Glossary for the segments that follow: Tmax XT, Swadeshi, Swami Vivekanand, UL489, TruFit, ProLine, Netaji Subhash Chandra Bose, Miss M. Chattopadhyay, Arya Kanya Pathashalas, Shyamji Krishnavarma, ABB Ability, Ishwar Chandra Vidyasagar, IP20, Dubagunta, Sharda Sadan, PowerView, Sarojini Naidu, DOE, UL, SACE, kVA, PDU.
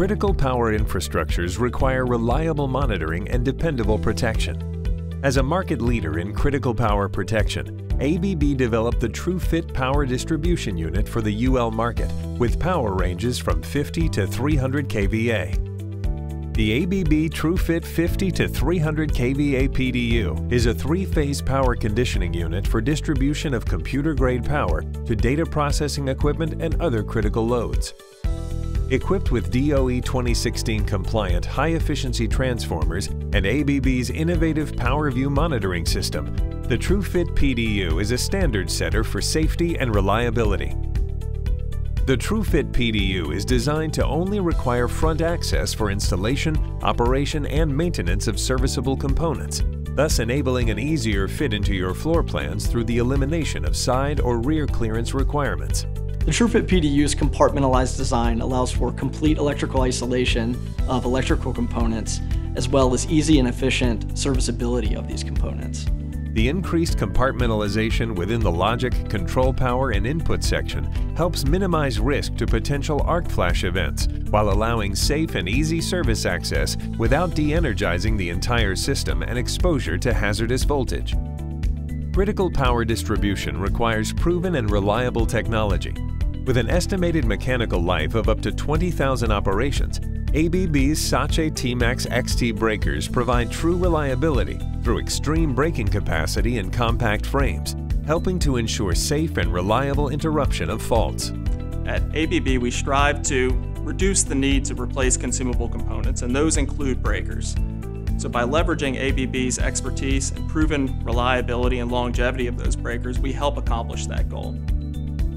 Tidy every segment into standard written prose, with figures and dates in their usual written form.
Critical power infrastructures require reliable monitoring and dependable protection. As a market leader in critical power protection, ABB developed the TruFit power distribution unit for the UL market with power ranges from 50 to 300 kVA. The ABB TruFit 50 to 300 kVA PDU is a three-phase power conditioning unit for distribution of computer-grade power to data processing equipment and other critical loads. Equipped with DOE 2016 compliant high-efficiency transformers and ABB's innovative PowerView monitoring system, the TruFit PDU is a standard setter for safety and reliability. The TruFit PDU is designed to only require front access for installation, operation, and maintenance of serviceable components, thus enabling an easier fit into your floor plans through the elimination of side or rear clearance requirements. The TruFit PDU's compartmentalized design allows for complete electrical isolation of electrical components, as well as easy and efficient serviceability of these components. The increased compartmentalization within the logic, control power, and input section helps minimize risk to potential arc flash events while allowing safe and easy service access without de-energizing the entire system and exposure to hazardous voltage. Critical power distribution requires proven and reliable technology. With an estimated mechanical life of up to 20,000 operations, ABB's SACE Tmax XT breakers provide true reliability through extreme braking capacity and compact frames, helping to ensure safe and reliable interruption of faults. At ABB, we strive to reduce the need to replace consumable components, and those include breakers. So by leveraging ABB's expertise and proven reliability and longevity of those breakers, we help accomplish that goal.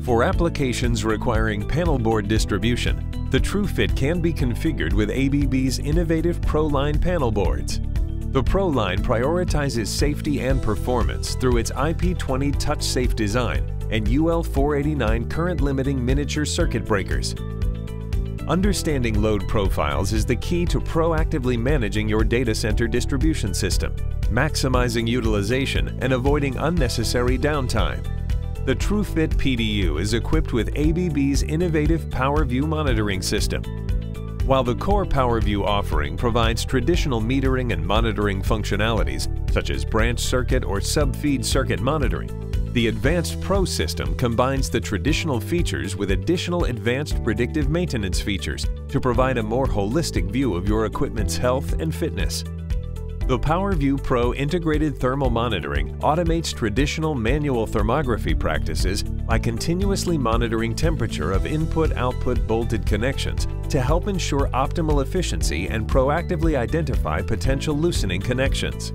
For applications requiring panel board distribution, the TruFit can be configured with ABB's innovative ProLine panel boards. The ProLine prioritizes safety and performance through its IP20 touch-safe design and UL489 current-limiting miniature circuit breakers. Understanding load profiles is the key to proactively managing your data center distribution system, maximizing utilization, and avoiding unnecessary downtime. The TruFit PDU is equipped with ABB's innovative PowerView monitoring system. While the core PowerView offering provides traditional metering and monitoring functionalities, such as branch circuit or sub-feed circuit monitoring, the advanced Pro system combines the traditional features with additional advanced predictive maintenance features to provide a more holistic view of your equipment's health and fitness. The PowerView Pro integrated thermal monitoring automates traditional manual thermography practices by continuously monitoring temperature of input-output bolted connections to help ensure optimal efficiency and proactively identify potential loosening connections.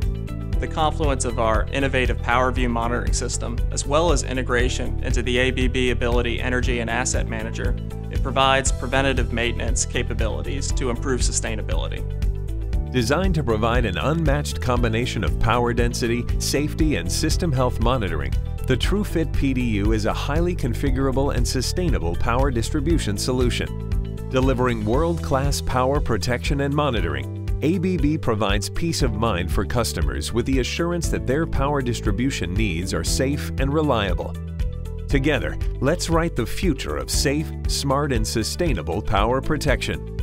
The confluence of our innovative PowerView monitoring system, as well as integration into the ABB Ability Energy and Asset Manager, it provides preventative maintenance capabilities to improve sustainability. Designed to provide an unmatched combination of power density, safety, and system health monitoring, the TruFit PDU is a highly configurable and sustainable power distribution solution. Delivering world-class power protection and monitoring, ABB provides peace of mind for customers with the assurance that their power distribution needs are safe and reliable. Together, let's write the future of safe, smart, and sustainable power protection.